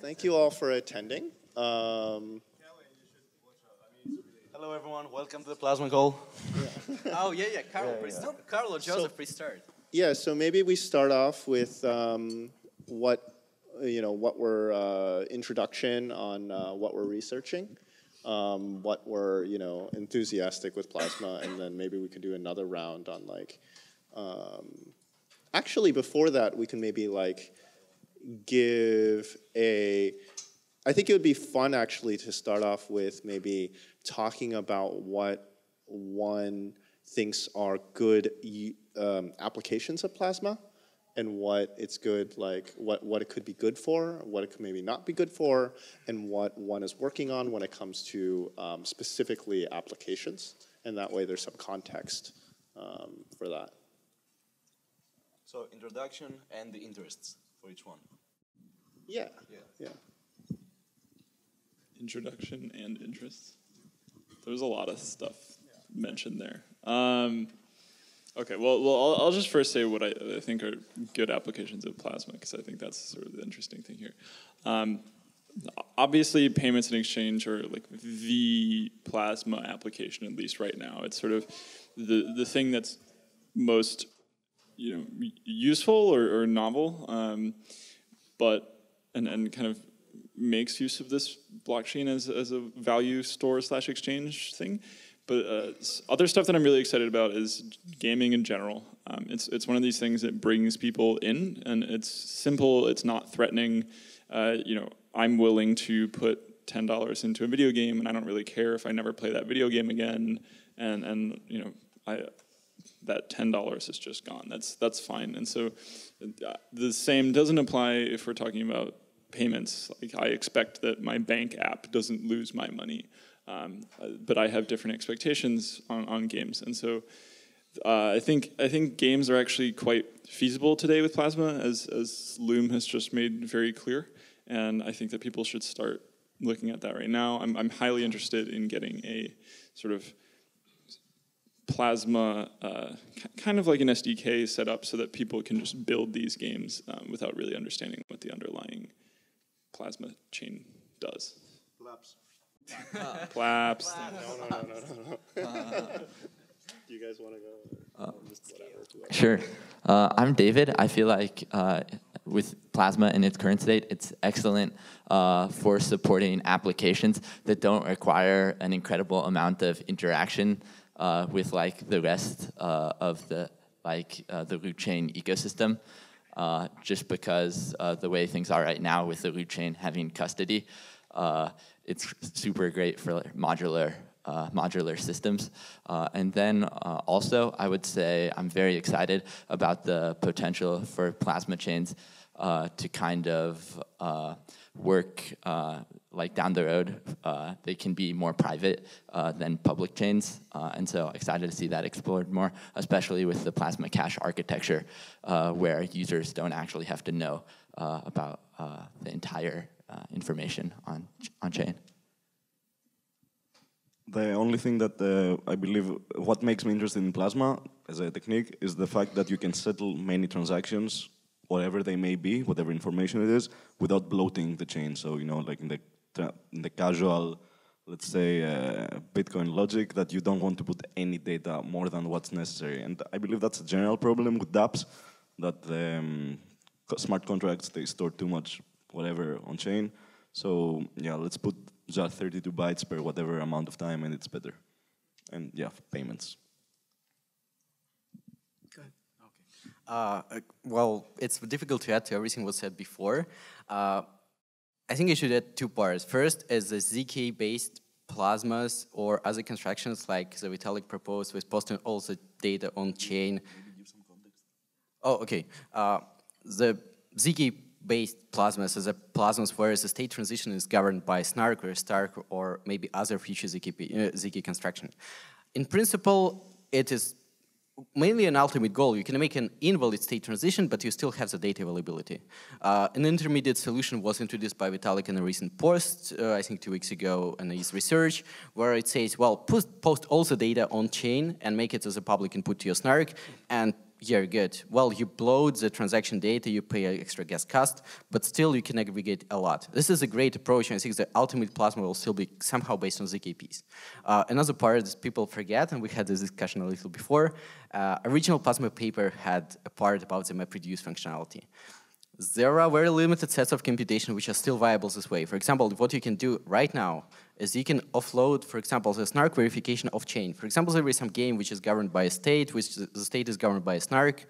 Thank you all for attending. Hello, everyone. Welcome to the Plasma Call. Yeah. Oh, yeah, yeah. Carl, yeah, yeah. Carl or Joseph, please start. Yeah, so maybe we start off with introduction on what we're researching, what we're, enthusiastic with Plasma, and then maybe we could do another round on, like, actually, before that, we can maybe, like, give a... I think it would be fun, actually, to start off with maybe talking about what one thinks are good applications of Plasma and what it's good, like what it could be good for, what it could maybe not be good for, and what one is working on when it comes to specifically applications. And that way there's some context for that. So introduction and the interests for each one. Yeah. Yeah. Yeah. Introduction and interests. There's a lot of stuff mentioned there. Okay, well, I'll just first say what I think are good applications of Plasma, because I think that's sort of the interesting thing here. Obviously, payments and exchange are like the Plasma application, at least right now. It's sort of the thing that's most useful or novel, but and kind of makes use of this blockchain as a value store / exchange thing. But other stuff that I'm really excited about is gaming in general. It's one of these things that brings people in, and it's simple. It's not threatening. I'm willing to put $10 into a video game, and I don't really care if I never play that video game again. And that $10 is just gone. That's fine. And so the same doesn't apply if we're talking about payments. Like, I expect that my bank app doesn't lose my money. But I have different expectations on games, and so I think games are actually quite feasible today with Plasma, as Loom has just made very clear. And I think that people should start looking at that right now. I'm highly interested in getting a sort of Plasma kind of like an SDK set up so that people can just build these games without really understanding what the underlying Plasma chain does. Plaps. No. Do you guys want to go? Sure. I'm David. I feel like with Plasma in its current state, it's excellent for supporting applications that don't require an incredible amount of interaction with like the rest of the root chain ecosystem. Just because the way things are right now with the root chain having custody. It's super great for modular systems. And then also, I would say I'm very excited about the potential for Plasma chains to kind of work like down the road. They can be more private than public chains. And so excited to see that explored more, especially with the Plasma Cash architecture, where users don't actually have to know about the entire information on chain. The only thing that I believe what makes me interested in Plasma as a technique is the fact that you can settle many transactions, whatever they may be, whatever information it is, without bloating the chain. So like in the casual, let's say, Bitcoin logic, that you don't want to put any data more than what's necessary. And I believe that's a general problem with dApps, that smart contracts, they store too much whatever on chain. So yeah, let's put just 32 bytes per whatever amount of time, and it's better. And yeah, payments. Go ahead. Okay. Well, it's difficult to add to everything was said before. I think I should add two parts. First is the ZK-based plasmas or other constructions like the Vitalik proposed with posting all the data on chain. Give some context. Oh, okay. The ZK-based plasmas is a plasmas where the state transition is governed by SNARK or STARK or maybe other future ZK construction. In principle, it is mainly an ultimate goal. You can make an invalid state transition, but you still have the data availability. An intermediate solution was introduced by Vitalik in a recent post, I think 2 weeks ago, in ETH research, where it says, well, post all the data on chain and make it as a public input to your SNARK, and Yeah, good. Well, you bloat the transaction data, you pay an extra gas cost, but still you can aggregate a lot. This is a great approach, and I think the ultimate Plasma will still be somehow based on ZKPs. Another part that people forget, and we had this discussion a little before, original Plasma paper had a part about the MapReduce functionality. There are very limited sets of computation which are still viable this way. For example, what you can do right now is you can offload, for example, the SNARK verification off chain. For example, there is some game which is governed by a state, which the state is governed by a SNARK.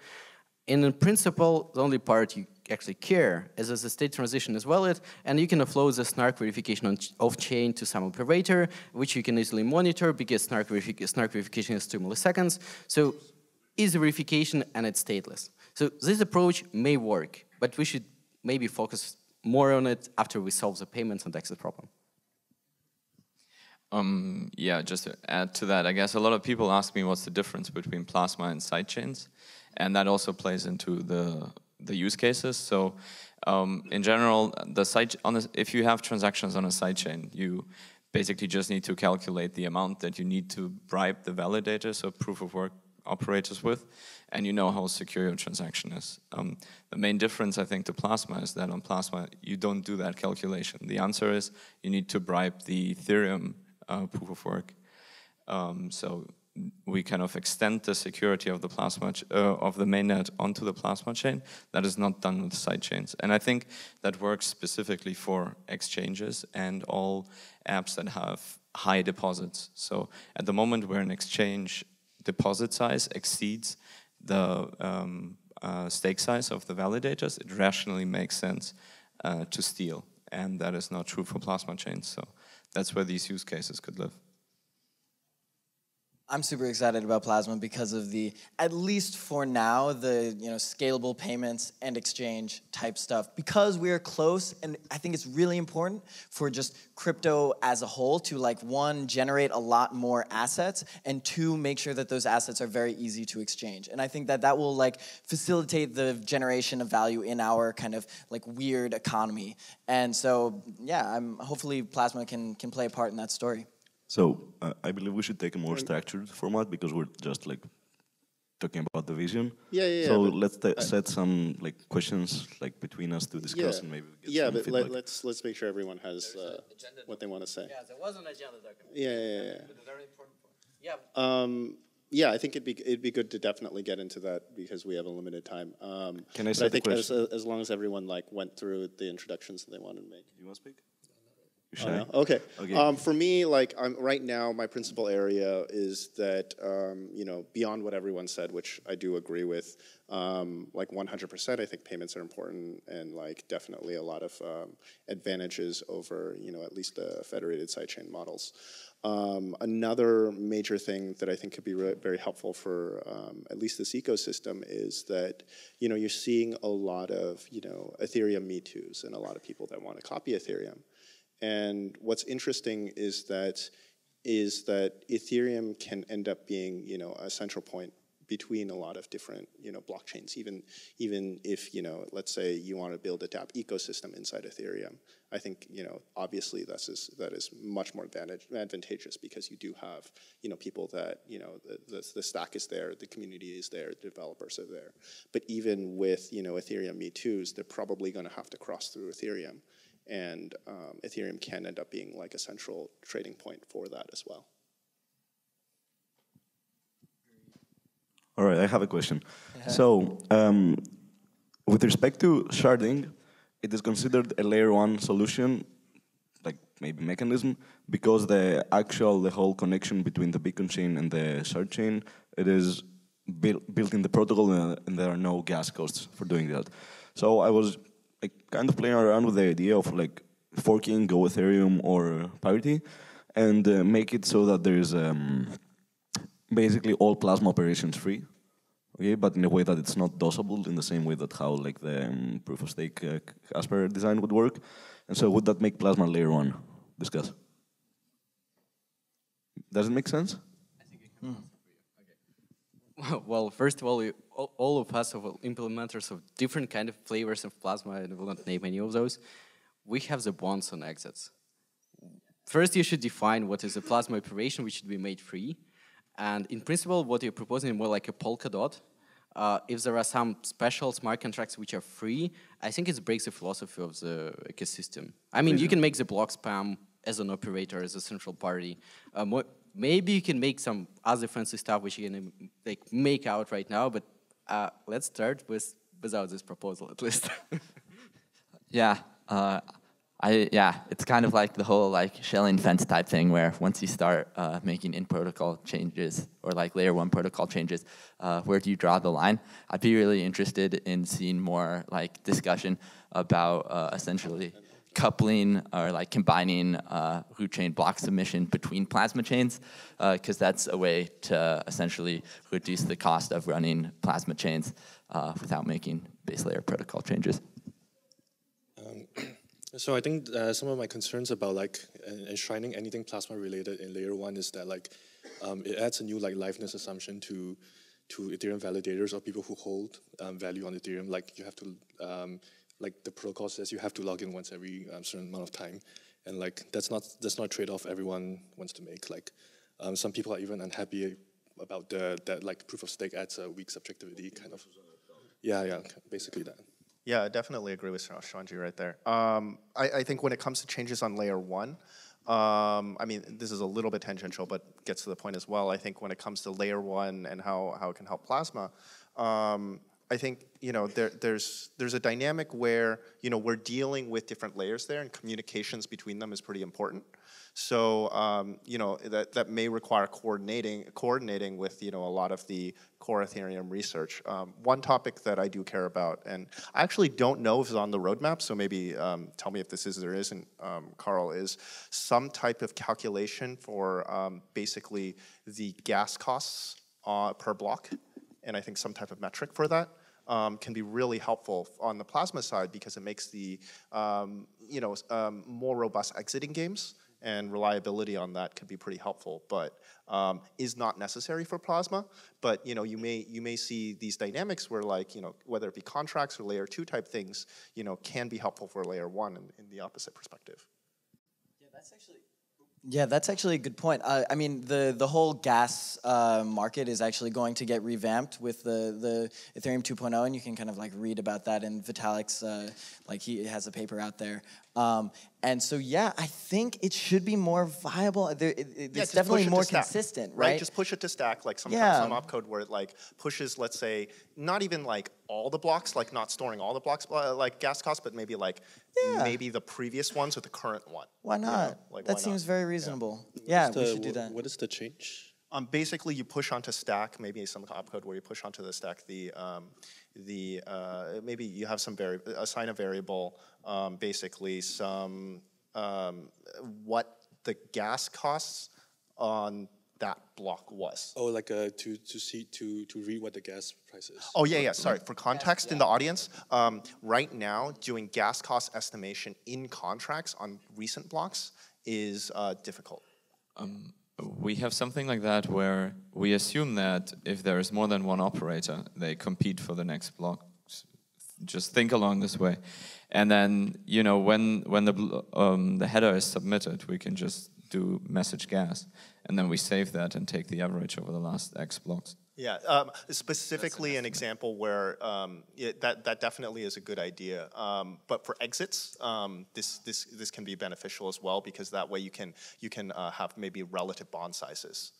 And in principle, the only part you actually care is that the state transition is valid, and you can offload the SNARK verification off chain to some operator, which you can easily monitor because SNARK verification is 2 milliseconds. So easy verification and it's stateless. So this approach may work, but we should maybe focus more on it after we solve the payments and access problem. Yeah, just to add to that, I guess a lot of people ask me what's the difference between Plasma and sidechains, and that also plays into the use cases. So in general, if you have transactions on a sidechain, you basically just need to calculate the amount that you need to bribe the validator, so proof of work operators with, and you know how secure your transaction is. The main difference, I think, to Plasma is that on Plasma, you don't do that calculation. The answer is you need to bribe the Ethereum proof of work. So we kind of extend the security of the Plasma of the mainnet onto the Plasma chain. That is not done with sidechains. And I think that works specifically for exchanges and all apps that have high deposits. So at the moment, we're an exchange deposit size exceeds the stake size of the validators, it rationally makes sense to steal. And that is not true for Plasma chains. So that's where these use cases could live. I'm super excited about Plasma because of the, at least for now, the scalable payments and exchange type stuff. Because we are close, and I think it's really important for just crypto as a whole to one, generate a lot more assets, and two, make sure that those assets are very easy to exchange. And I think that that will facilitate the generation of value in our kind of weird economy. And so yeah, hopefully Plasma can play a part in that story. So I believe we should take a more structured format because we're just talking about the vision. Yeah. So let's set some questions between us to discuss and maybe get some feedback. let's make sure everyone has what they want to say. Yeah, there was an agenda document. Very important point. Yeah. Yeah, I think it'd be good to definitely get into that because we have a limited time. Can I say the question? As long as everyone went through the introductions that they wanted to make. You want to speak? Okay. For me, right now, my principal area is that beyond what everyone said, which I do agree with, 100%. I think payments are important and definitely a lot of advantages over at least the federated sidechain models. Another major thing that I think could be very helpful for at least this ecosystem is that you're seeing a lot of Ethereum Me Too's and a lot of people that want to copy Ethereum. And what's interesting is that Ethereum can end up being a central point between a lot of different blockchains. Even if let's say you want to build a dApp ecosystem inside Ethereum, I think obviously that is much more advantageous because you do have people that the stack is there, the community is there, developers are there. But even with Ethereum Me Too's, they're probably going to have to cross through Ethereum. And Ethereum can end up being a central trading point for that as well. All right, I have a question. So with respect to sharding, it is considered a layer one solution, maybe mechanism, because the whole connection between the Bitcoin chain and the shard chain, it is built in the protocol and there are no gas costs for doing that. So I was kind of playing around with the idea of forking Go Ethereum or Parity and make it so that there is basically all Plasma operations free, but in a way that it's not dosable in the same way that how the proof of stake Casper design would work. And so would that make Plasma layer one? Discuss. Does it make sense? I think it can. Well, first of all, all of us are implementers of different kind of flavors of Plasma, and I will not name any of those. We have the bonds on exits. First, you should define what is a Plasma operation which should be made free. And in principle, what you're proposing is more like a Polkadot, if there are some special smart contracts which are free, I think it breaks the philosophy of the ecosystem. I mean, you can make the block spam as an operator, as a central party. Maybe you can make some other fancy stuff which you can like, make out right now, but let's start with without this proposal at least. Yeah. Yeah, it's kind of like the whole like shell and fence type thing where once you start making in-protocol changes or like layer one protocol changes, where do you draw the line? I'd be really interested in seeing more like discussion about essentially coupling or like combining root chain block submission between plasma chains, because that's a way to essentially reduce the cost of running plasma chains without making base layer protocol changes. So I think some of my concerns about like enshrining anything plasma related in layer one is that like it adds a new like liveness assumption to Ethereum validators or people who hold value on Ethereum. Like you have to like the protocol says you have to log in once every certain amount of time, and like that's not a trade-off everyone wants to make. Like some people are even unhappy about that like proof of stake adds a weak subjectivity kind of. Yeah, yeah, basically that. Yeah, I definitely agree with Shanji right there. I think when it comes to changes on layer one, I mean, this is a little bit tangential, but gets to the point as well. I think when it comes to layer one and how it can help Plasma, I think there's a dynamic where we're dealing with different layers there, and communications between them is pretty important. So that may require coordinating with a lot of the core Ethereum research. One topic that I do care about, and I actually don't know if it's on the roadmap, so maybe tell me if this is or isn't, Karl, is some type of calculation for basically the gas costs per block, and I think some type of metric for that. Can be really helpful on the Plasma side because it makes the more robust exiting games and reliability on that could be pretty helpful, but is not necessary for Plasma. But you may see these dynamics where like whether it be contracts or layer two type things can be helpful for layer one in the opposite perspective. Yeah, that's actually a good point. I mean, the whole gas market is actually going to get revamped with the Ethereum 2.0, and you can kind of like read about that in Vitalik's, like he has a paper out there. And so, yeah, I think it should be more viable. It's definitely more consistent, right? Just push it to stack, like some opcode where it like pushes, let's say, not even like all the blocks, like not storing all the blocks, like gas costs, but maybe like maybe the previous ones or the current one. Why not? Like, that seems very reasonable. Yeah, we should do that. What is the change? Basically, you push onto stack, maybe some opcode where you push onto the stack maybe you have some assign a variable, basically some what the gas costs on that block was. Oh, like to read what the gas price is. Oh yeah, yeah. Sorry, for context in the audience, right now doing gas cost estimation in contracts on recent blocks is difficult. We have something like that where we assume that if there is more than one operator, they compete for the next block. Just think along this way. And then, when the header is submitted, we can just do message gas. And then we save that and take the average over the last X blocks. Yeah, specifically an example where that definitely is a good idea. But for exits, this can be beneficial as well because that way you can have maybe relative bond sizes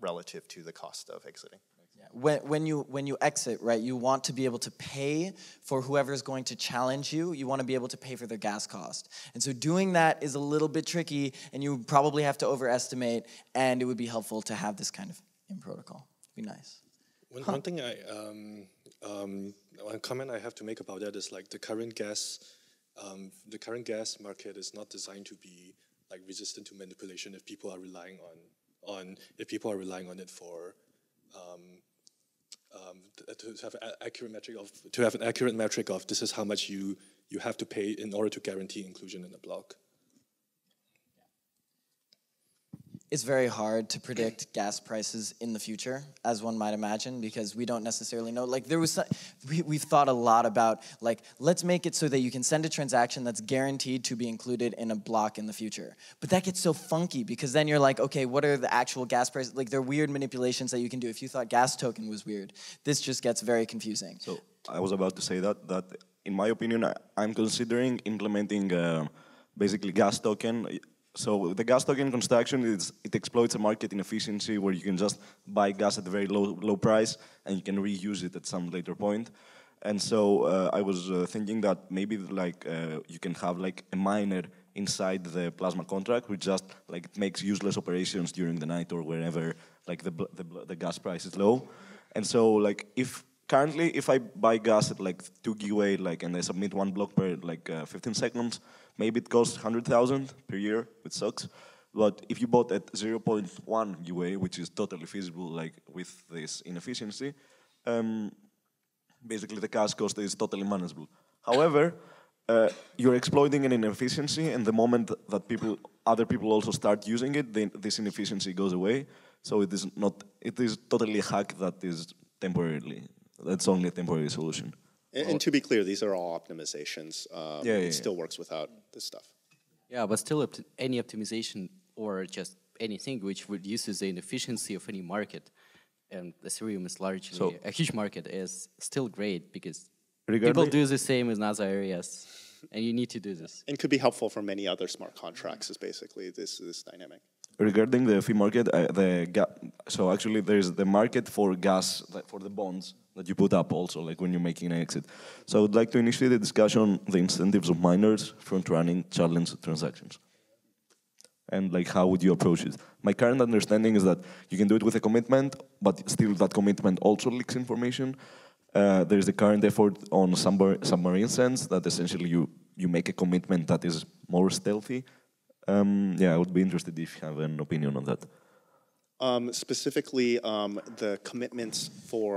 relative to the cost of exiting. Yeah. When you exit, right, you want to be able to pay for whoever is going to challenge you. You want to be able to pay for their gas cost. And so doing that is a little bit tricky, and you probably have to overestimate, and it would be helpful to have this kind of in protocol. Be nice. One thing one comment I have to make about that is like the current gas market is not designed to be like resistant to manipulation if people are relying on it for to have an accurate metric of this is how much you have to pay in order to guarantee inclusion in a block. It's very hard to predict gas prices in the future, as one might imagine, because we don't necessarily know. Like there was, we've thought a lot about like, let's make it so that you can send a transaction that's guaranteed to be included in a block in the future. But that gets so funky because then you're like, okay, what are the actual gas prices? Like there are weird manipulations that you can do. If you thought gas token was weird, this just gets very confusing. So I was about to say that in my opinion, I'm considering implementing basically gas token. So the gas token construction, it exploits a market inefficiency where you can just buy gas at a very low price and you can reuse it at some later point. And so I was thinking that maybe like you can have like a miner inside the Plasma contract which just like makes useless operations during the night or wherever like the gas price is low. And so like currently if I buy gas at like 2 GWh like and I submit one block per like 15 seconds, maybe it costs 100,000 per year, which sucks. But if you bought at 0.1 UA, which is totally feasible, like with this inefficiency, basically the cash cost is totally manageable. However, you're exploiting an inefficiency, and the moment that other people also start using it, this inefficiency goes away. So it is totally a hack that is temporarily. That's only a temporary solution. And to be clear, these are all optimizations. It still works without this stuff. Yeah, but still any optimization or just anything which reduces the inefficiency of any market, and Ethereum is largely a huge market, is still great because people do the same in other areas, and you need to do this. And could be helpful for many other smart contracts is basically this dynamic. Regarding the fee market, so actually there is the market for gas, for the bonds that you put up also, like when you're making an exit. So I would like to initiate a discussion on the incentives of miners from running challenge transactions. And like how would you approach it? My current understanding is that you can do it with a commitment, but still that commitment also leaks information. There is the current effort on submarine sense that essentially you make a commitment that is more stealthy. I would be interested if you have an opinion on that. Specifically, the commitments for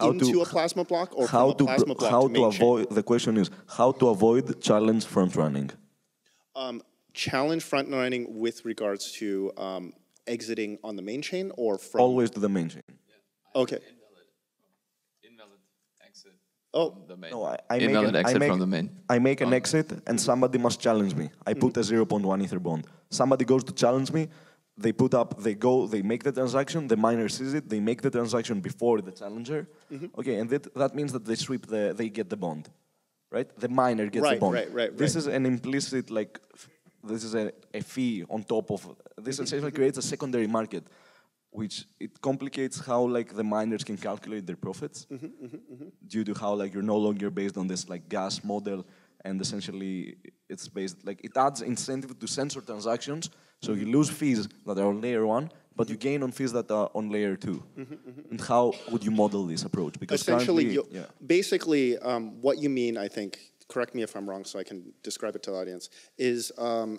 into a Plasma block or from a Plasma block to avoid chain. The question is how to avoid challenge front running. Challenge front running with regards to exiting on the main chain or from always to the main chain. Yeah, okay. I make an exit and somebody must challenge me. I put a 0.1 Ether bond. Somebody goes to challenge me, they put up, they go, they make the transaction, the miner sees it, they make the transaction before the challenger. Okay, and that means that they sweep they get the bond, right? The miner gets the bond. Right. This is an implicit, like, this is a fee on top of, this essentially creates a secondary market, which it complicates how like the miners can calculate their profits due to how like you're no longer based on this like gas model, and essentially it's based like it adds incentive to censor transactions, so you lose fees that are on layer one, but you gain on fees that are on layer two. And how would you model this approach? Because essentially, what you mean, I think, correct me if I'm wrong, so I can describe it to the audience, is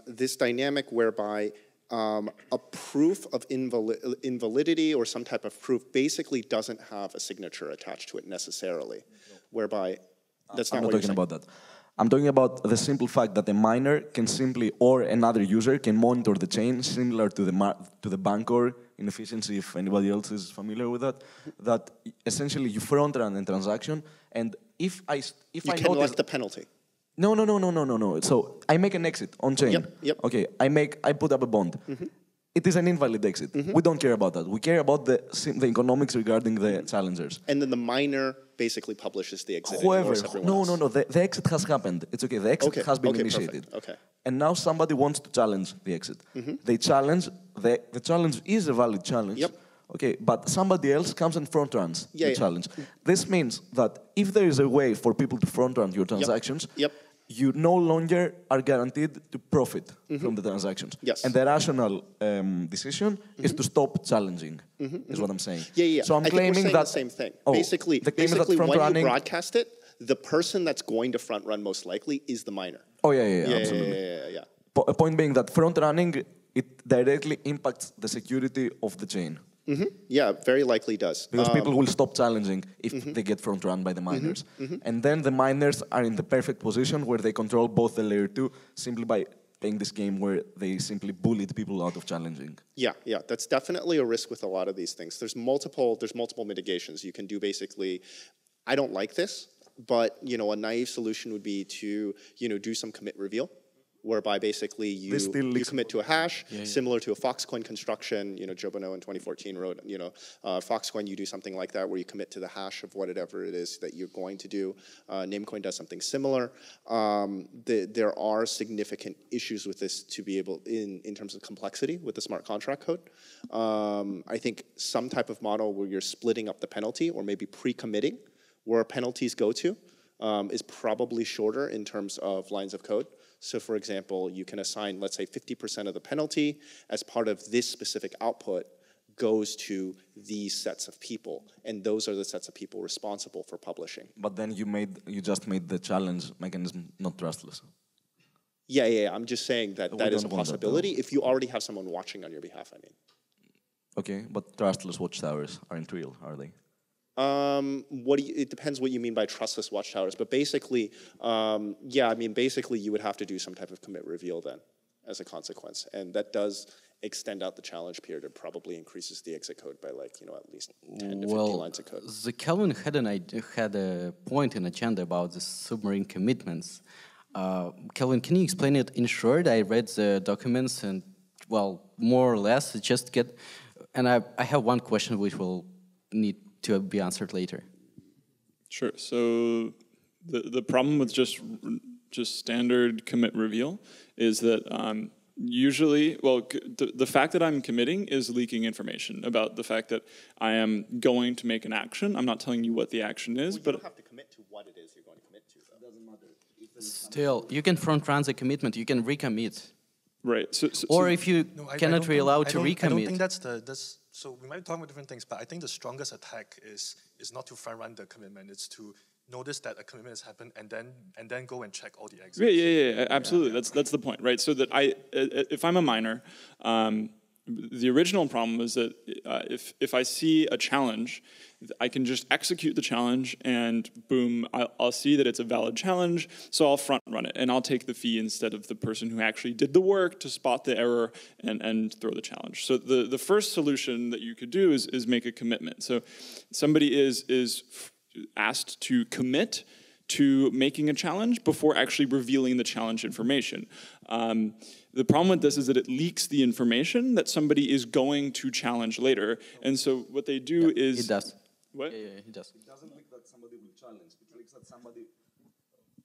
this dynamic whereby a proof of invalidity or some type of proof basically doesn't have a signature attached to it necessarily, whereby that's not what you're saying. I'm not talking about that. I'm talking about the simple fact that a miner can simply, or another user, can monitor the chain, similar to the Bancor inefficiency, if anybody else is familiar with that, that essentially you front run a transaction, and if I can elect the penalty. No. So I make an exit on chain. Okay, I put up a bond. It is an invalid exit. We don't care about that. We care about the economics regarding the challengers. And then the miner basically publishes the exit. However, the exit has happened. It's okay. The exit has been initiated. Perfect. Okay. And now somebody wants to challenge the exit. They challenge. The challenge is a valid challenge. Okay, but somebody else comes and front runs the challenge. This means that if there is a way for people to front run your transactions, you no longer are guaranteed to profit from the transactions. And the rational decision is to stop challenging, is what I'm saying. So I claiming that... the same thing. Basically when you broadcast it, the person that's going to front run most likely is the miner. Absolutely. Point being that front running, it directly impacts the security of the chain. Yeah, very likely does. Because people will stop challenging if they get front run by the miners. And then the miners are in the perfect position where they control both the layer 2 simply by playing this game where they simply bullied people out of challenging. Yeah, that's definitely a risk with a lot of these things. There's multiple mitigations. You can do basically, I don't like this, but you know, a naive solution would be to do some commit reveal, whereby basically you commit to a hash, similar to a Foxcoin construction. Joe Bonneau in 2014 wrote, Foxcoin, you do something like that where you commit to the hash of whatever it is that you're going to do. Namecoin does something similar. There are significant issues with this to be able, in terms of complexity with the smart contract code. I think some type of model where you're splitting up the penalty or maybe pre-committing where penalties go to is probably shorter in terms of lines of code. So for example, you can assign, let's say 50% of the penalty as part of this specific output goes to these sets of people. And those are the sets of people responsible for publishing. But then you just made the challenge mechanism not trustless. Yeah. I'm just saying that is a possibility if you already have someone watching on your behalf, I mean. Okay, but trustless watchtowers aren't real, are they? It depends what you mean by trustless watchtowers, but basically, basically you would have to do some type of commit reveal then as a consequence, and that does extend out the challenge period and probably increases the exit code by at least 10 to 15 lines of code. The Kelvin had a point in agenda about the submarine commitments. Kelvin, can you explain it in short? I read the documents and, more or less, it just get, and I have one question which will need to be answered later. Sure. So the problem with just standard commit reveal is that usually, the fact that I'm committing is leaking information about the fact that I am going to make an action. I'm not telling you what the action is, but you don't have to commit to what it is you're going to commit to. So it doesn't matter. Still, you can front run the commitment. You can recommit. Right. Or if you cannot be allowed to recommit. I don't think that's so we might be talking about different things, but I think the strongest attack is not to front run the commitment, it's to notice that a commitment has happened and then go and check all the exits. Yeah, absolutely. Yeah. That's the point, right? So that if I'm a miner, the original problem was that if I see a challenge, I can just execute the challenge and boom, I'll see that it's a valid challenge, so I'll front run it and I'll take the fee instead of the person who actually did the work to spot the error and throw the challenge. So the first solution that you could do is make a commitment. So somebody is asked to commit to making a challenge before actually revealing the challenge information. The problem with this is that it leaks the information that somebody is going to challenge later. And so what they do is... It does. What? Yeah, it does. It doesn't leak that somebody will challenge. It leaks that somebody...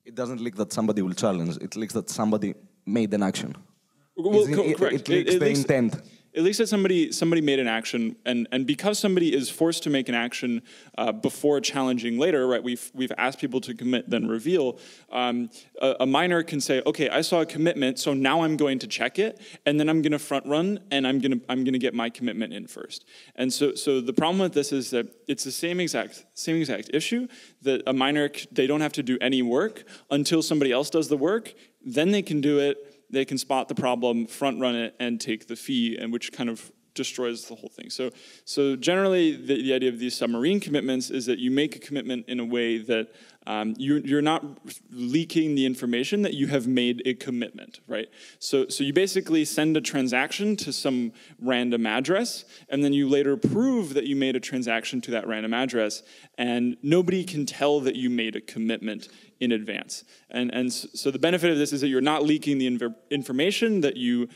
It doesn't leak that somebody will challenge. It leaks that somebody made an action. Correct. It leaks the intent. At least that somebody made an action, and because somebody is forced to make an action before challenging later, right? We've asked people to commit, then reveal. A miner can say, okay, I saw a commitment, so now I'm going to check it, and then I'm going to front run, and I'm going to get my commitment in first. And so the problem with this is that it's the same exact issue that a miner, they don't have to do any work until somebody else does the work, then they can do it. They can spot the problem, front run it, and take the fee, and which kind of destroys the whole thing. So generally, the idea of these submarine commitments is that you make a commitment in a way that you're not leaking the information that you have made a commitment, right? So you basically send a transaction to some random address, and then you later prove that you made a transaction to that random address, and nobody can tell that you made a commitment in advance. And so the benefit of this is that you're not leaking the information that you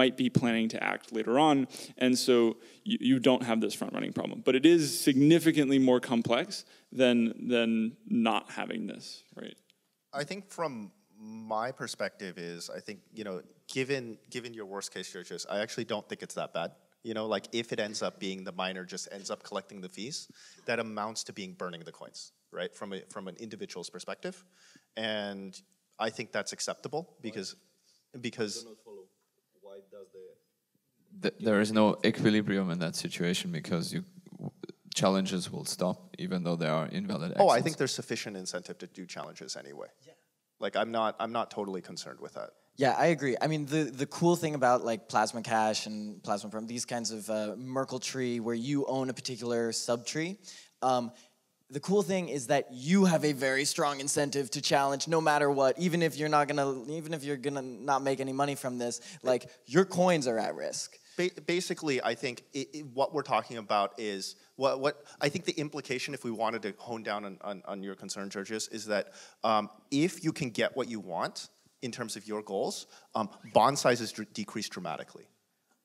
might be planning to act later on, and so you don't have this front-running problem. But it is significantly more complex than not having this, right? I think from my perspective is, I think, given your worst case scenarios, I actually don't think it's that bad. If it ends up being the miner just ends up collecting the fees, that amounts to burning the coins, right? From an individual's perspective. And I think that's acceptable because I do not follow. Why does there is no equilibrium in that situation because challenges will stop, even though there are invalid actions. Oh, I think there's sufficient incentive to do challenges anyway. Yeah. I'm not totally concerned with that. Yeah, I agree. I mean, the cool thing about Plasma Cash and Plasma Prime, these kinds of Merkle tree where you own a particular subtree, The cool thing is that you have a very strong incentive to challenge no matter what, even if you're not gonna make any money from this, like your coins are at risk. Basically, I think what we're talking about is what I think the implication, if we wanted to hone down on your concern, Jurgis, is that if you can get what you want in terms of your goals, bond sizes decrease dramatically.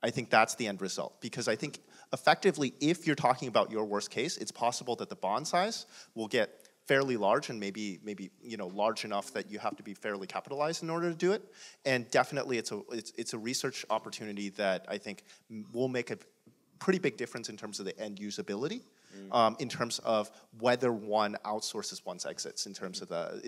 I think that's the end result, because I think effectively, if you're talking about your worst case, it's possible that the bond size will get fairly large, and maybe you know, large enough that you have to be fairly capitalized in order to do it. And definitely, it's a research opportunity that I think will make a pretty big difference in terms of the end usability, in terms of whether one outsources one's exits, in terms of the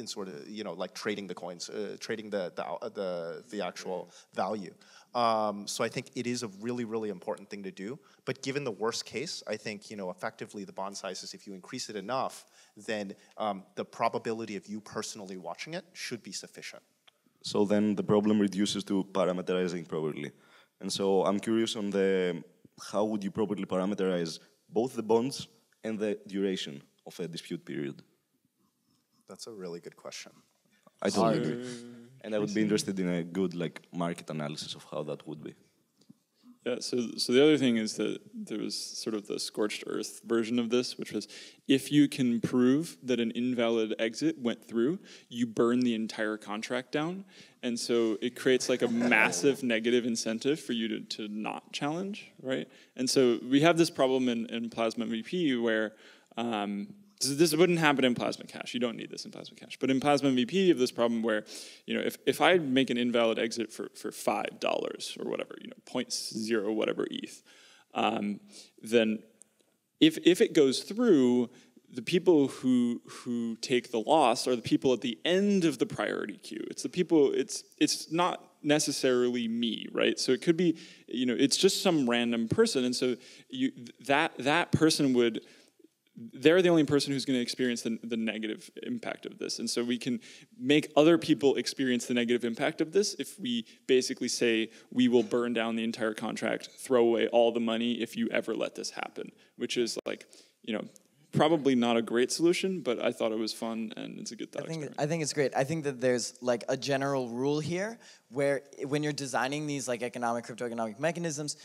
like trading the coins, trading the actual value. So I think it is a really, really important thing to do. But given the worst case, I think effectively the bond sizes, if you increase it enough, then the probability of you personally watching it should be sufficient. So then the problem reduces to parameterizing properly. And so I'm curious on the how would you properly parameterize both the bonds and the duration of a dispute period? That's a really good question. I totally agree. And I would be interested in a good market analysis of how that would be. Yeah, so the other thing is that there was sort of the scorched earth version of this, which was if you can prove that an invalid exit went through, you burn the entire contract down. And so it creates like a massive negative incentive for you to not challenge, right? And so we have this problem in Plasma MVP where this wouldn't happen in Plasma Cash. You don't need this in Plasma Cash. But in Plasma MVP, you have this problem where, if I make an invalid exit for $5 or whatever, 0.0 whatever ETH, then if it goes through, the people who take the loss are the people at the end of the priority queue. It's the people. It's not necessarily me, right? So it could be, it's just some random person, and so that person would. They're the only person who's going to experience the negative impact of this. And so we can make other people experience the negative impact of this if we basically say, we will burn down the entire contract, throw away all the money if you ever let this happen, which is probably not a great solution, but I thought it was fun and it's a good thought experiment. I think it's great. I think that there's a general rule here where when you're designing these crypto economic mechanisms,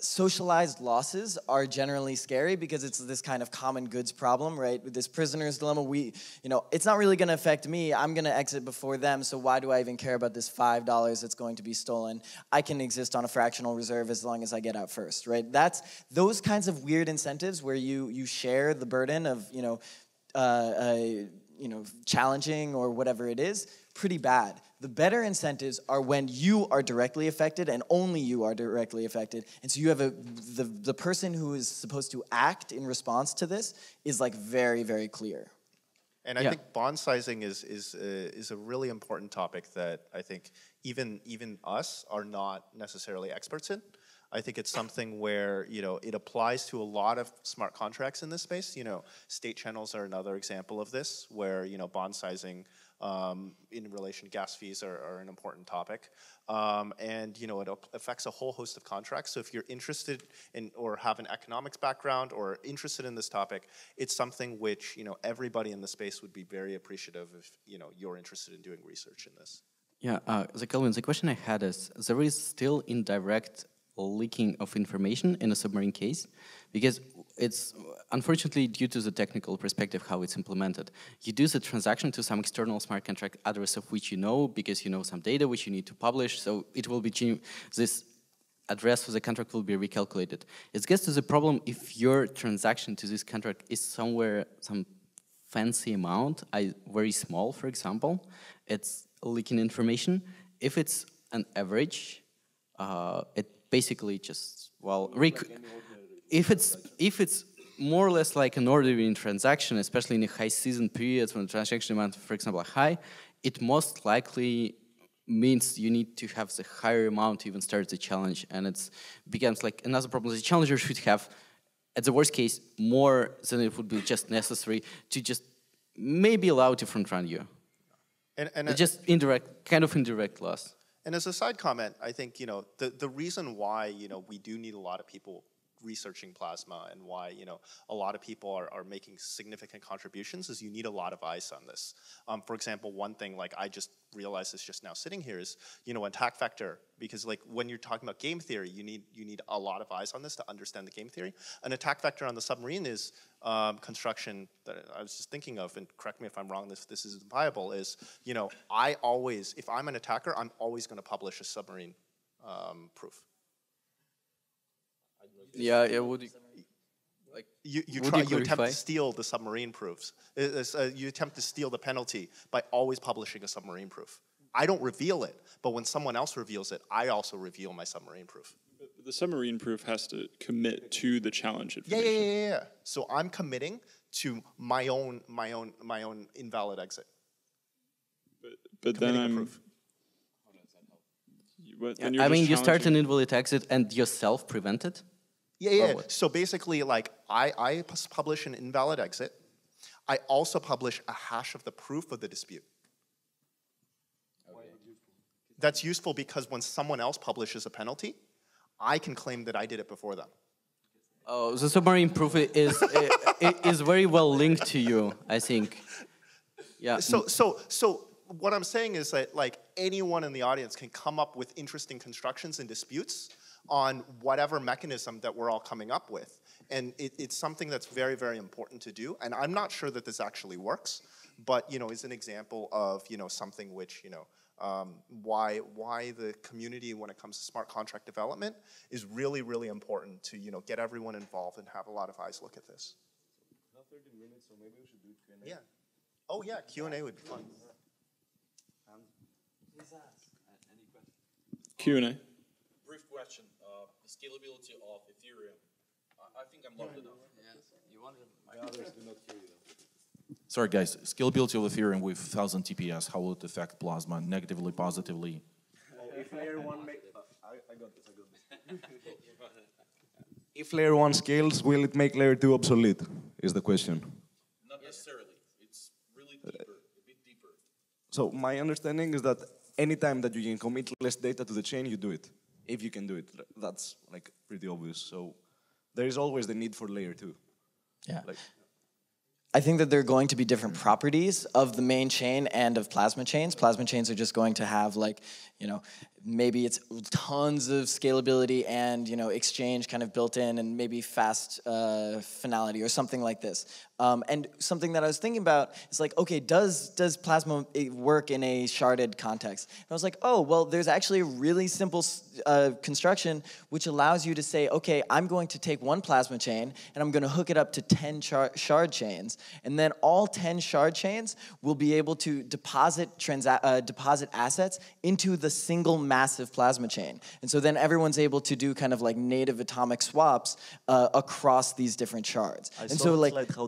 socialized losses are generally scary because it's this kind of common goods problem, right? With this prisoner's dilemma, it's not really gonna affect me. I'm gonna exit before them, so why do I even care about this $5 that's going to be stolen? I can exist on a fractional reserve as long as I get out first, right? That's those kinds of weird incentives where you share the burden of, challenging or whatever it is, pretty bad. The better incentives are when you are directly affected and only you are directly affected. And so you have the person who is supposed to act in response to this is very, very clear. And I think bond sizing is a really important topic that I think even us are not necessarily experts in. I think it's something where it applies to a lot of smart contracts in this space. State channels are another example of this, where bond sizing in relation to gas fees are an important topic. And it affects a whole host of contracts. So if you're interested in or have an economics background or interested in this topic, it's something which everybody in the space would be very appreciative if you're interested in doing research in this. Yeah, Kelvin, the question I had is, there is still indirect leaking of information in a submarine case, because it's unfortunately due to the technical perspective how it's implemented. You do the transaction to some external smart contract address of which because some data which you need to publish, so it will be this address for the contract will be recalculated. It gets to the problem if your transaction to this contract is somewhere some fancy amount, very small for example, it's leaking information. If it's an average, it basically just, well, if it's more or less like an ordinary transaction, especially in a high season period when the transaction amount, for example, are high, it most likely means you need to have the higher amount to even start the challenge, and it becomes another problem. The challenger should have, at the worst case, more than it would be just necessary to just maybe allow to front run you. And it's just indirect, kind of indirect loss. And as a side comment, I think the reason why we do need a lot of people researching Plasma and why, you know, a lot of people are making significant contributions is you need a lot of eyes on this. For example, one thing like I just realized is just now sitting here is, you know, attack vector, because like when you're talking about game theory, you need a lot of eyes on this to understand the game theory. An attack vector on the submarine is construction that I was just thinking of, and correct me if I'm wrong, this isn't viable, is, you know, I always, if I'm an attacker, I'm always gonna publish a submarine proof. Yeah, it would. Like, you attempt to steal the submarine proofs. You attempt to steal the penalty by always publishing a submarine proof. I don't reveal it, but when someone else reveals it, I also reveal my submarine proof. But the submarine proof has to commit to the challenge information. Yeah. So I'm committing to my own invalid exit. But then I'm. Yeah, I mean, you start an invalid exit and yourself prevent it? Yeah. So basically, like, I publish an invalid exit. I also publish a hash of the proof of the dispute. Okay. That's useful because when someone else publishes a penalty, I can claim that I did it before them. Oh, the submarine proof is, is very well linked to you, I think. Yeah. So what I'm saying is that, like, anyone in the audience can come up with interesting constructions and disputes on whatever mechanism that we're all coming up with. And it's something that's very, very important to do. And I'm not sure that this actually works, but, you know, it's an example of, you know, something which, you know, why the community when it comes to smart contract development is really, really important to, you know, get everyone involved and have a lot of eyes look at this. Not 30 minutes, so maybe we should do Q&A. Yeah. Oh, yeah, Q&A would be fun. Q&A. Brief question. The scalability of Ethereum. I think I'm loud enough. My others do not hear you. Sorry, guys. Scalability of Ethereum with 1,000 TPS. How will it affect Plasma negatively, positively? If layer one makes, I got this. If layer one scales, will it make layer two obsolete? Is the question. Not necessarily. It's really deeper, a bit deeper. So my understanding is that anytime that you can commit less data to the chain, you do it. If you can do it, that's like pretty obvious. So there is always the need for layer two. Yeah. Like, I think that there are going to be different properties of the main chain and of plasma chains. Plasma chains are just going to have, like, you know, maybe it's tons of scalability and, you know, exchange kind of built in, and maybe fast finality or something like this. And something that I was thinking about is like, okay, does Plasma work in a sharded context? And I was like, oh, well, there's actually a really simple construction which allows you to say, okay, I'm going to take one Plasma chain and I'm going to hook it up to 10 shard chains. And then all 10 shard chains will be able to deposit assets into the single massive Plasma chain. And so then everyone's able to do kind of like native atomic swaps across these different shards. How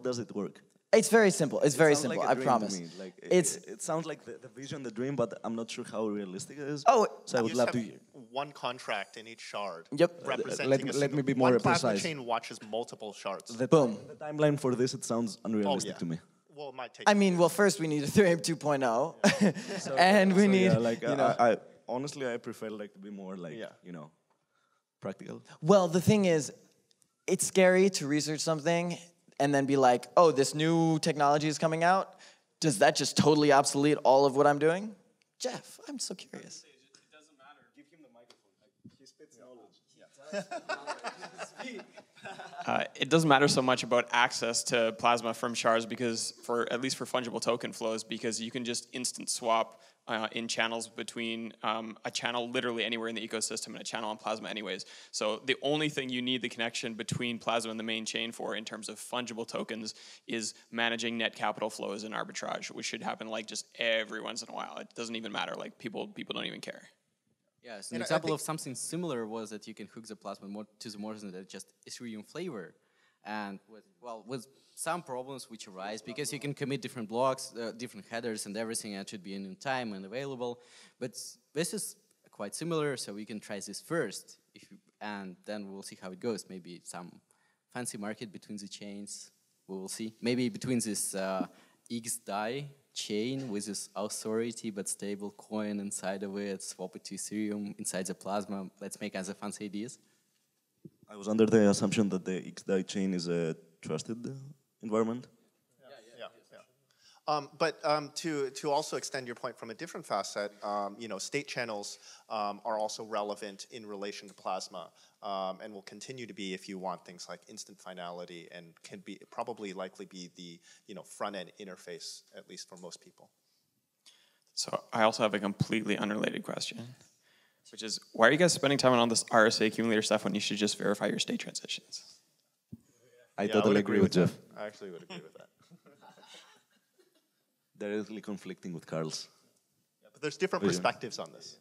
does it work? It's very simple. It's very simple. I promise. Like, it sounds like the vision, the dream, but I'm not sure how realistic it is. Oh, so I would love to hear. One contract in each shard. Yep. Let me be more precise. One Plasma chain watches multiple shards. Boom. The timeline for this, it sounds unrealistic to me. Well, it might take. I mean, well, first we need Ethereum 2.0, and we need. Yeah, like, you know, I honestly, I prefer like to be more like you know, practical. Well, the thing is, it's scary to research something and then be like, oh, this new technology is coming out. Does that just totally obsolete all of what I'm doing? Jeff, I'm so curious. It doesn't matter. Give him the microphone. Like, he spits knowledge. It doesn't matter so much about access to Plasma from shards, because at least for fungible token flows, because you can just instant swap in channels between a channel literally anywhere in the ecosystem and a channel on Plasma anyways. So the only thing you need the connection between Plasma and the main chain for in terms of fungible tokens is managing net capital flows and arbitrage, which should happen like just every once in a while. It doesn't even matter. Like people don't even care. Yeah, so an example of something similar was that you can hook the Plasma more to the Morrison that just Ethereum flavor. And with some problems which arise because you can commit different blocks, different headers and everything, and it should be in time and available. But this is quite similar, so we can try this first, and then we'll see how it goes. Maybe some fancy market between the chains, we will see. Maybe between this XDAI chain with this authority but stable coin inside of it, swap it to Ethereum inside the Plasma. Let's make other fancy ideas. I was under the assumption that the XDAI chain is a trusted environment. To also extend your point from a different facet, you know, state channels are also relevant in relation to Plasma, and will continue to be if you want things like instant finality, and can be probably likely be the, you know, front end interface, at least for most people. So I also have a completely unrelated question, which is, why are you guys spending time on all this RSA accumulator stuff when you should just verify your state transitions? I totally agree with Jeff. I actually would agree with that. Directly conflicting with Karl's. Yeah, but there's different perspectives on this.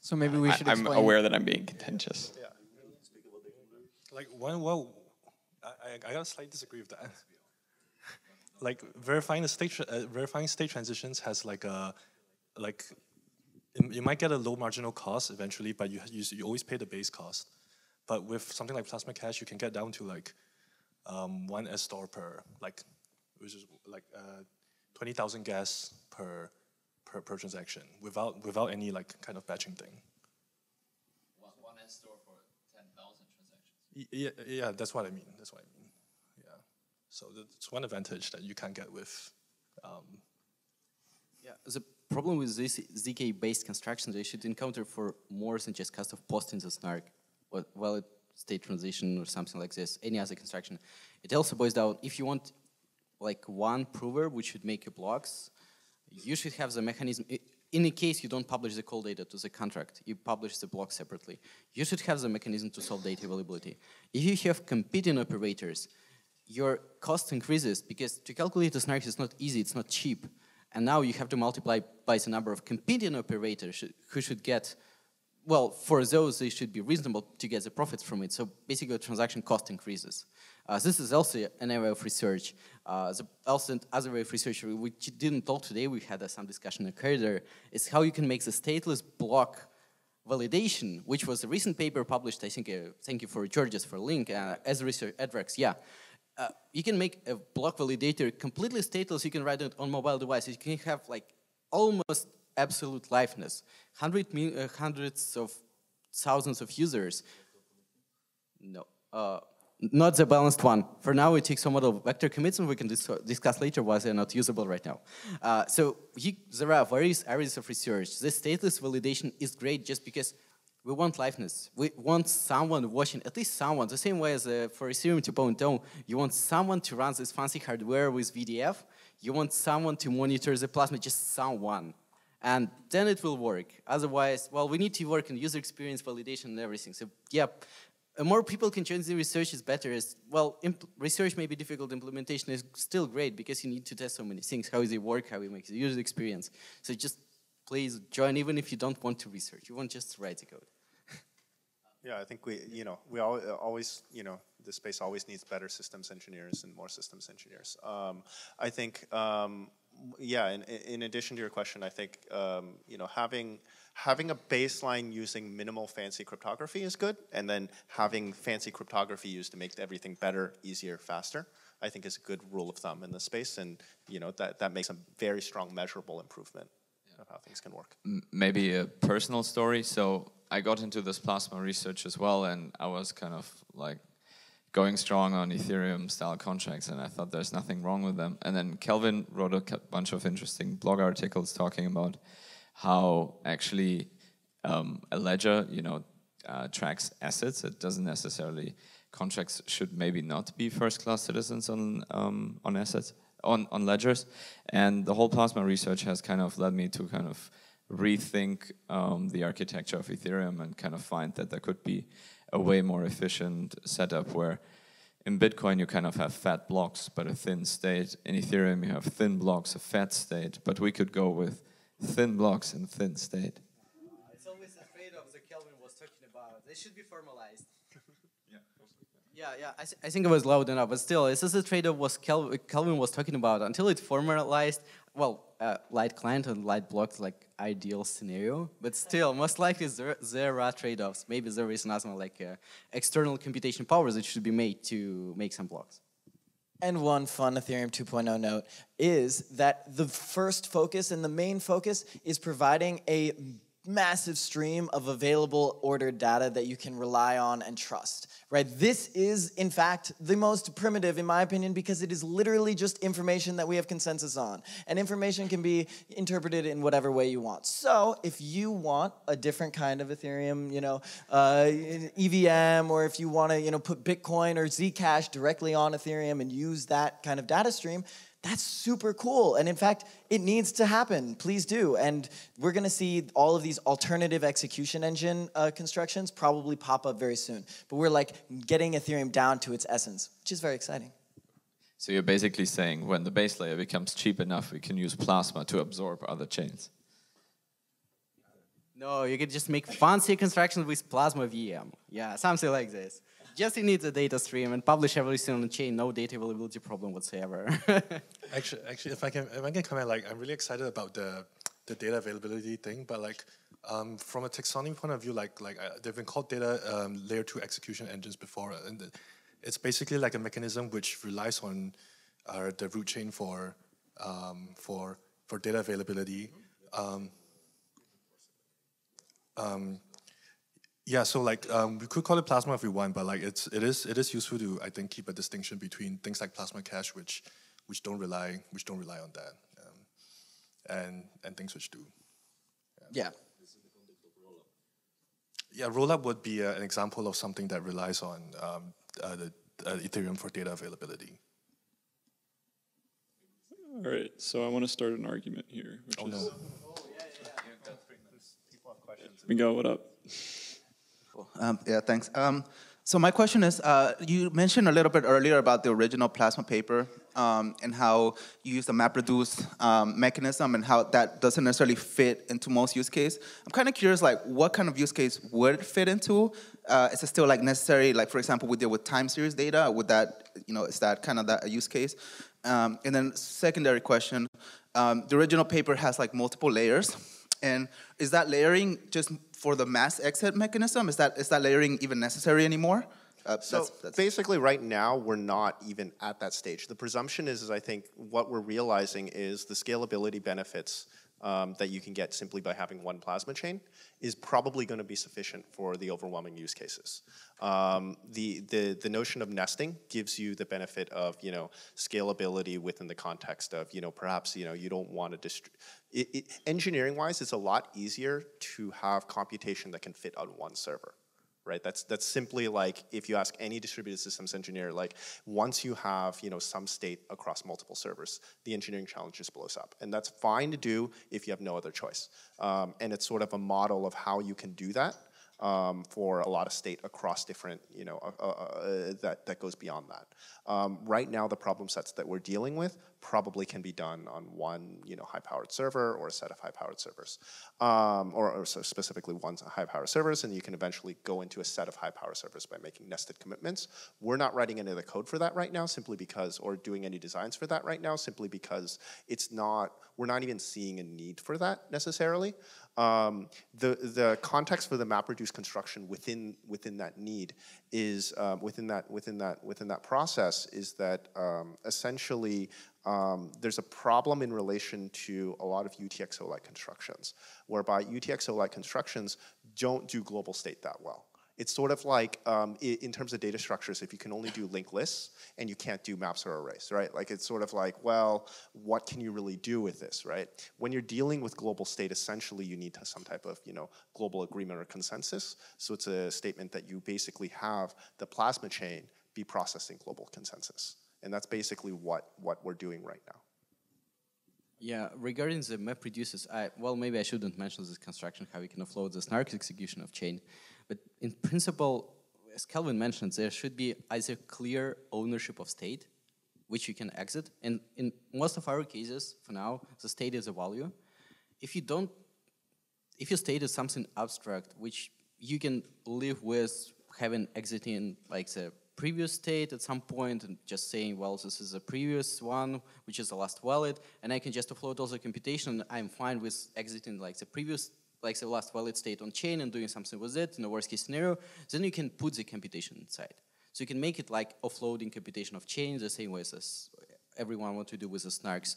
So maybe we should explain. I'm aware that I'm being contentious. Yeah. Like, well, I gotta slightly disagree with that. Like, verifying state transitions has like a, you might get a low marginal cost eventually, but you always pay the base cost. But with something like Plasma Cash, you can get down to like 1 SDAR per, which is like 20,000 gas per transaction without any kind of batching thing. 1 SDAR for 10,000 transactions. Yeah, that's what I mean. Yeah. So it's one advantage that you can get with. Yeah, the problem with this ZK-based construction they should encounter for more than just cost of posting the SNARK, valid state transition or something like this, any other construction. It also boils down, if you want like one prover which should make your blocks, you should have the mechanism. In a case you don't publish the call data to the contract, you publish the block separately. You should have the mechanism to solve data availability. If you have competing operators, your cost increases because to calculate the SNARK is not easy, it's not cheap. And now you have to multiply by the number of competing operators who should get, well, for those, they should be reasonable to get the profits from it. So basically, transaction cost increases. This is also an area of research. Also another area of research, which you didn't talk today, we had some discussion in the corridor, is how you can make the stateless block validation, which was a recent paper published, I think, thank you for Jurgis for link, as research adrex, yeah. You can make a block validator completely stateless, you can write it on mobile devices, you can have like almost absolute liveness, hundreds of thousands of users. No. Not the balanced one. For now, we take some model vector commits, and we can discuss later why they're not usable right now. There are various areas of research. This stateless validation is great just because we want liveness. We want someone watching, at least someone, the same way as for Ethereum 2.0, you want someone to run this fancy hardware with VDF. You want someone to monitor the plasma, just someone. And then it will work. Otherwise, well, we need to work on user experience, validation, and everything. So, yeah. More people can join the research is better. Well, research may be difficult, implementation is still great because you need to test so many things, how they work, how we make the user experience. So just please join even if you don't want to research, you want just write the code. Yeah, I think this space always needs better systems engineers and more systems engineers. I think, yeah, in addition to your question, I think, you know, having a baseline using minimal fancy cryptography is good, and then having fancy cryptography used to make everything better, easier, faster, I think is a good rule of thumb in this space, and you know that makes a very strong measurable improvement of how things can work. Maybe a personal story. So I got into this Plasma research as well, and I was kind of like going strong on Ethereum style contracts, and I thought there's nothing wrong with them. And then Kelvin wrote a bunch of interesting blog articles talking about how actually a ledger, you know, tracks assets. It doesn't necessarily, contracts should maybe not be first-class citizens on assets, on ledgers. And the whole Plasma research has kind of led me to kind of rethink the architecture of Ethereum and kind of find that there could be a way more efficient setup where in Bitcoin you kind of have fat blocks but a thin state. In Ethereum you have thin blocks, a fat state, but we could go with thin blocks and thin state. It's always a trade-off that Kelvin was talking about. They should be formalized. Yeah. I think it was loud enough, but still, this is a trade-off was Kelvin was talking about. Until it formalized, well, light client and light blocks, like ideal scenario. But still, most likely there are trade-offs. Maybe there is nothing like external computation power that should be made to make some blocks. And one fun Ethereum 2.0 note is that the first focus and the main focus is providing a massive stream of available ordered data that you can rely on and trust, right? This is, in fact, the most primitive, in my opinion, because it is literally just information that we have consensus on. And information can be interpreted in whatever way you want. So if you want a different kind of Ethereum, EVM, or if you want to, put Bitcoin or Zcash directly on Ethereum and use that kind of data stream, that's super cool, and in fact, it needs to happen. Please do, and we're gonna see all of these alternative execution engine constructions probably pop up very soon, but we're like getting Ethereum down to its essence, which is very exciting. So you're basically saying when the base layer becomes cheap enough, we can use Plasma to absorb other chains. No, you can just make fancy constructions with Plasma VM. Yeah, something like this. Just you need a data stream and publish everything on the chain. No data availability problem whatsoever. actually, if I can comment, like I'm really excited about the data availability thing. But like from a taxonomy point of view, like they've been called data layer 2 execution engines before, and it's basically like a mechanism which relies on the root chain for data availability. Yeah, so like we could call it Plasma if we want, but like it is useful to, I think, keep a distinction between things like Plasma Cash, which don't rely on that, and things which do. Yeah. Yeah, rollup would be an example of something that relies on Ethereum for data availability. All right, so I want to start an argument here. Which oh is no! Oh yeah. People have questions. Bingo, what up? Cool. Yeah, thanks. So my question is, you mentioned a little bit earlier about the original Plasma paper and how you use the MapReduce mechanism and how that doesn't necessarily fit into most use case. I'm kind of curious, like, what kind of use case would it fit into? Is it still like necessary? Like, for example, we deal with time series data. Would that, is that kind of a use case? And then secondary question, the original paper has like multiple layers. And is that layering just for the mass exit mechanism? Is that layering even necessary anymore? So that's basically right now, we're not even at that stage. The presumption is I think, what we're realizing is the scalability benefits that you can get simply by having one Plasma chain is probably going to be sufficient for the overwhelming use cases. The notion of nesting gives you the benefit of scalability within the context of perhaps you don't want to engineering wise it's a lot easier to have computation that can fit on one server, right? That's simply like if you ask any distributed systems engineer, like once you have some state across multiple servers, the engineering challenge just blows up, and that's fine to do if you have no other choice. And it's sort of a model of how you can do that for a lot of state across different that goes beyond that. Right now, the problem sets that we're dealing with probably can be done on one high-powered server or a set of high-powered servers, or so specifically one high-powered servers, and you can eventually go into a set of high-powered servers by making nested commitments. We're not writing any of the code for that right now, simply because, or doing any designs for that right now, simply because it's not. We're not even seeing a need for that necessarily. The context for the MapReduce construction within that need is within that process is that essentially. There's a problem in relation to a lot of UTXO-like constructions, whereby UTXO-like constructions don't do global state that well. It's sort of like, in terms of data structures, if you can only do linked lists and you can't do maps or arrays, right? Like it's sort of like, well, what can you really do with this, right? When you're dealing with global state, essentially you need some type of global agreement or consensus. So it's a statement that you basically have the Plasma chain be processing global consensus. And that's basically what we're doing right now. Yeah, regarding the map reduces, well, maybe I shouldn't mention this construction, how we can offload the SNARK execution of chain. But in principle, as Kelvin mentioned, there should be either clear ownership of state, which you can exit. And in most of our cases, for now, the state is a value. If your state is something abstract, which you can live with having exiting like the previous state at some point and just saying, well, this is the previous one, which is the last wallet, and I can just offload all the computation and I'm fine with exiting like the previous, like the last wallet state on chain and doing something with it in the worst case scenario, then you can put the computation inside. So you can make it like offloading computation of chain the same way as everyone wants to do with the SNARKs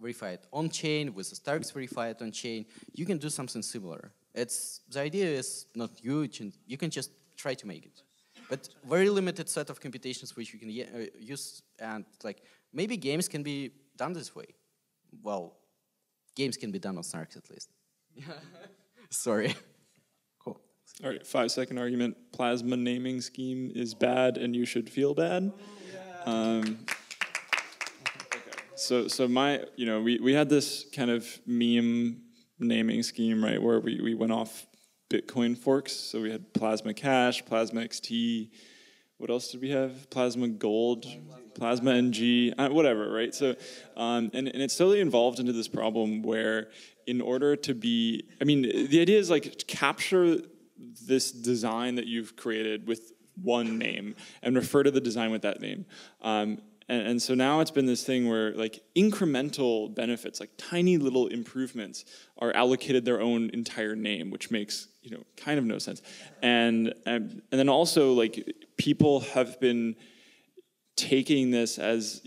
verified on-chain, with STARKs verified on-chain, you can do something similar. It's, the idea is not huge, and you can just try to make it. But very limited set of computations which you can use, and like maybe games can be done this way. Well, games can be done on SNARKs at least. Sorry. Cool. All right, 5-second argument. Plasma naming scheme is bad and you should feel bad. Oh, yeah. Okay. So my, you know, we had this kind of meme naming scheme, right, where we went off Bitcoin forks. So we had Plasma Cash, Plasma XT. What else did we have? Plasma Gold, Plasma NG, whatever, right? So, and it's totally involved into this problem where in order to be, I mean, the idea is like capture this design that you've created with one name and refer to the design with that name. And so now it's been this thing where like incremental benefits, like tiny little improvements, are allocated their own entire name, which makes, you know, kind of no sense. And then also like people have been taking this as,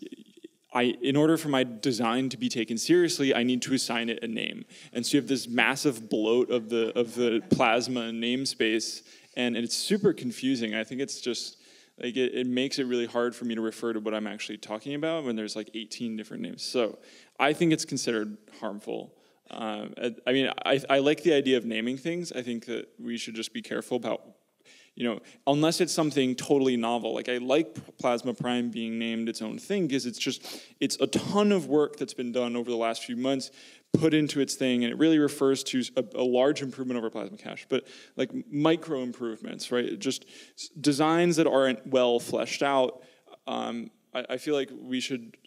in order for my design to be taken seriously, I need to assign it a name. And so you have this massive bloat of the Plasma namespace, and it's super confusing. I think it's just, like it makes it really hard for me to refer to what I'm actually talking about when there's like 18 different names. So I think it's considered harmful. I mean, I like the idea of naming things. I think that we should just be careful about, you know, unless it's something totally novel. Like I like Plasma Prime being named its own thing because it's just, it's a ton of work that's been done over the last few months put into its thing, and it really refers to a large improvement over Plasma Cash, but like micro improvements, right? Just designs that aren't well fleshed out. I feel like we should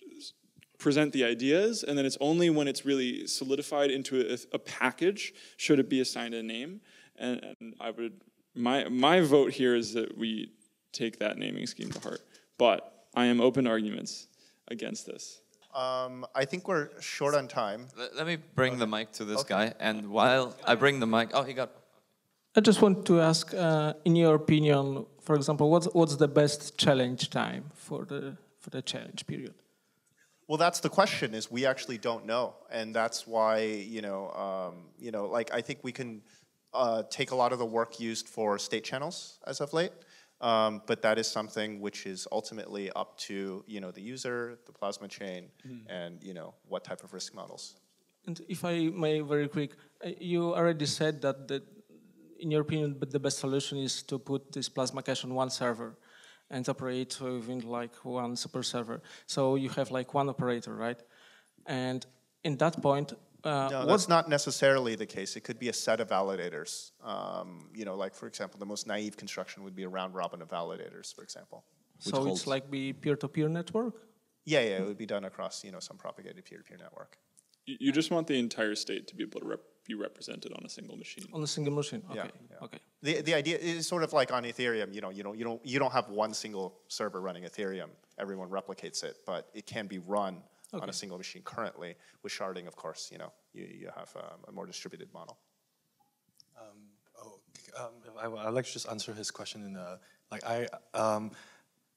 present the ideas, and then it's only when it's really solidified into a package should it be assigned a name. And I would, my vote here is that we take that naming scheme to heart, but I am open to arguments against this. I think we're short on time. Let me bring the mic to this guy, and while I bring the mic, I just want to ask, in your opinion, for example, what's the best challenge time for the challenge period? Well, that's the question. Is we actually don't know, and that's why, you know, like I think we can take a lot of the work used for state channels as of late. But that is something which is ultimately up to, you know, the user, the Plasma chain, and, you know, what type of risk models. And if I may, very quick, you already said that in your opinion, the best solution is to put this Plasma Cache on one server and operate within like one super server. So you have like one operator, right? And in that point, no, that's not necessarily the case. It could be a set of validators. You know, like for example, the most naive construction would be a round robin of validators, for example. So it's like the peer-to-peer network? Yeah, it would be done across, you know, some propagated peer-to-peer network. You just want the entire state to be able to be represented on a single machine. On a single machine, okay. Yeah. Okay. The idea is sort of like on Ethereum, you know, you don't have one single server running Ethereum. Everyone replicates it, but it can be run on a single machine currently. With sharding, of course, you know, you have a more distributed model. I'd like to just answer his question in a, like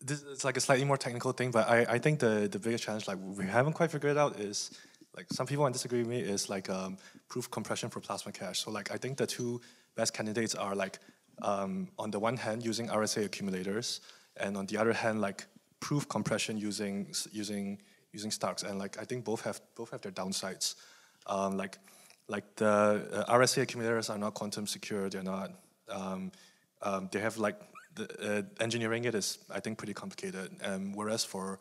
this is like a slightly more technical thing, but I think the biggest challenge, like we haven't quite figured out, is like some people might disagree with me, is like proof compression for Plasma Cache. So like I think the two best candidates are like on the one hand using RSA accumulators, and on the other hand like proof compression using STARKs, and like I think both have their downsides. Like the RSA accumulators are not quantum secure. They're not. They have like the engineering it is, I think, pretty complicated. Whereas for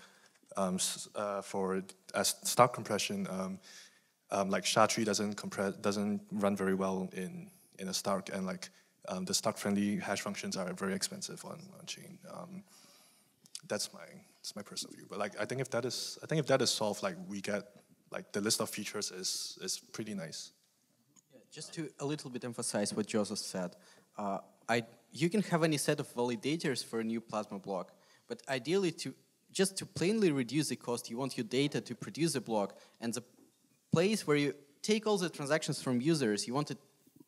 STARK compression, like SHA-3 doesn't run very well in a STARK, and like the STARK friendly hash functions are very expensive on chain. That's my personal view, but like I think if that is solved, like we get like the list of features is pretty nice. Yeah, just to a little bit emphasize what Joseph said, you can have any set of validators for a new Plasma block, but ideally just to plainly reduce the cost, you want your data to produce a block, and the place where you take all the transactions from users, you want it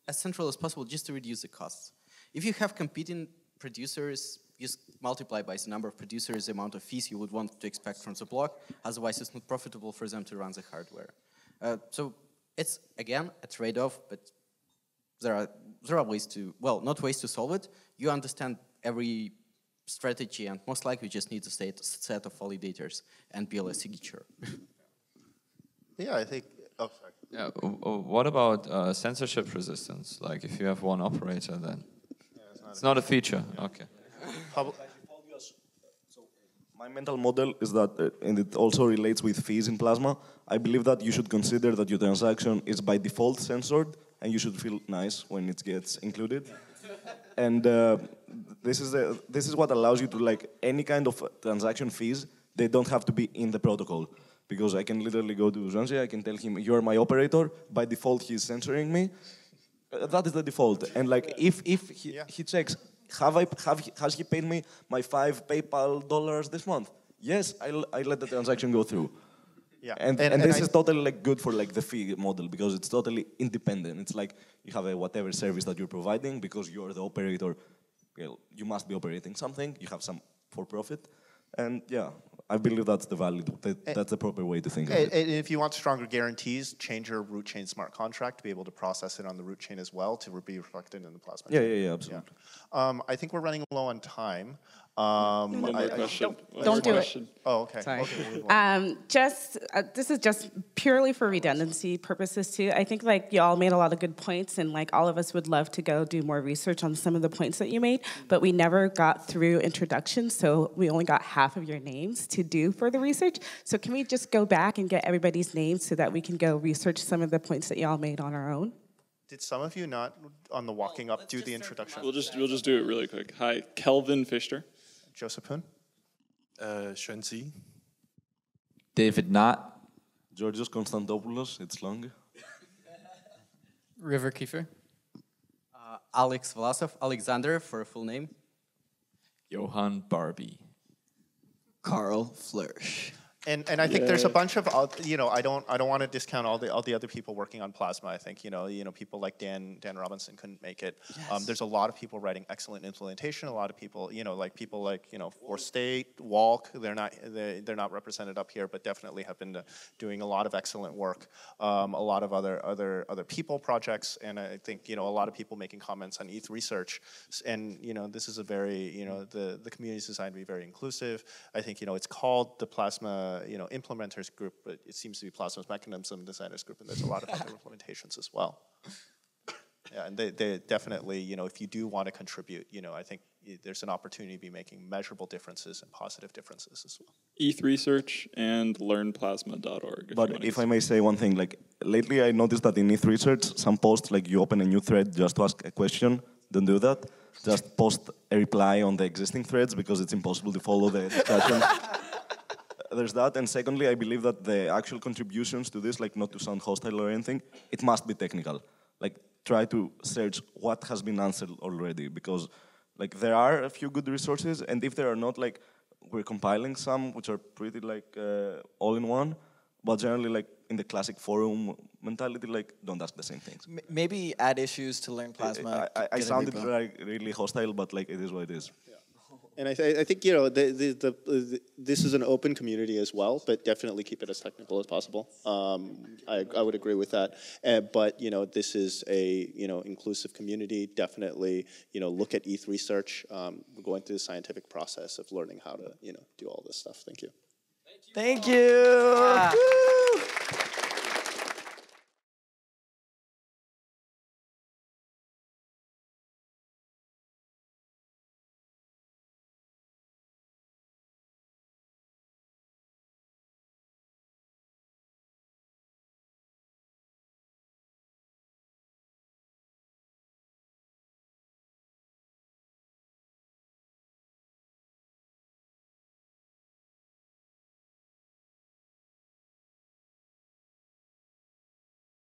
as central as possible just to reduce the costs. If you have competing producers, just multiply by the number of producers the amount of fees you would want to expect from the block, otherwise it's not profitable for them to run the hardware. So it's, again, a trade-off, but there are ways to, well, not ways to solve it. You understand every strategy, and most likely you just need a set of validators and build a signature. Yeah, I think, oh, sorry. Yeah, what about censorship resistance? Like if you have one operator, then yeah, it's not a feature. Yeah. Okay. How, my mental model is that, and it also relates with fees in Plasma, I believe that you should consider that your transaction is by default censored, and you should feel nice when it gets included. And this is what allows you to, like, any kind of transaction fees, they don't have to be in the protocol. Because I can literally go to Shanji, I can tell him, you're my operator, by default he's censoring me. That is the default. And like, if he checks, has he paid me my $5 PayPal dollars this month? Yes, I let the transaction go through. Yeah. And this is totally like good for like the fee model, because it's totally independent. It's like you have a whatever service that you're providing, because you're the operator. Well, you must be operating something. You have some for profit. And yeah, I believe that's the value. That's the proper way to think of it. If you want stronger guarantees, change your root chain smart contract to be able to process it on the root chain as well to be reflected in the Plasma. Yeah, yeah, yeah, absolutely. Yeah. I think we're running low on time. Don't do it. Oh, okay. Sorry. Okay. This is just purely for redundancy purposes too. I think like y'all made a lot of good points, and like all of us would love to go do more research on some of the points that you made, but we never got through introductions, so we only got half of your names to do for the research. So can we just go back and get everybody's names so that we can go research some of the points that y'all made on our own? Did some of you not on the walking up do the introduction? We'll just do it really quick. Hi, Kelvin Fichter. Joseph Poon, Shanji, David Knott, George Konstantopoulos. It's long. River Kiefer, Alex Vlasov, Alexander for a full name, Johan Barbie, Karl Floersch. And I think there's a bunch of, you know, I don't want to discount all the other people working on Plasma. I think you know people like Dan Robinson couldn't make it. Yes. There's a lot of people writing excellent implementation. A lot of people, you know, like people like, you know, For State, Walk. They're not represented up here, but definitely have been doing a lot of excellent work. A lot of other people projects, and I think, you know, a lot of people making comments on ETH research. And you know, this is a very, you know, the community is designed to be very inclusive. I think, you know, it's called the Plasma, you know, implementers group, but it seems to be Plasma's mechanism designers group, and there's a lot of other implementations as well. Yeah, and they definitely, you know, if you do want to contribute, you know, I think there's an opportunity to be making measurable differences and positive differences as well. ETH research and learnplasma.org. But if I may say one thing, like lately I noticed that in ETH research, some posts, like you open a new thread just to ask a question, don't do that. Just post a reply on the existing threads, because it's impossible to follow the discussion. There's that, and secondly, I believe that the actual contributions to this, like not to sound hostile or anything, it must be technical. Like try to search what has been answered already, because like there are a few good resources, and if there are not, like we're compiling some which are pretty like all-in-one, but generally like in the classic forum mentality, like don't ask the same things. Maybe add issues to learn Plasma. I sounded like really hostile, but like it is what it is. Yeah. And I think, you know, this is an open community as well, but definitely keep it as technical as possible. I would agree with that. But, you know, this is a, you know, inclusive community. Definitely, you know, look at ETH research. We're going through the scientific process of learning how to, you know, do all this stuff. Thank you. Thank you. Thank you. Yeah.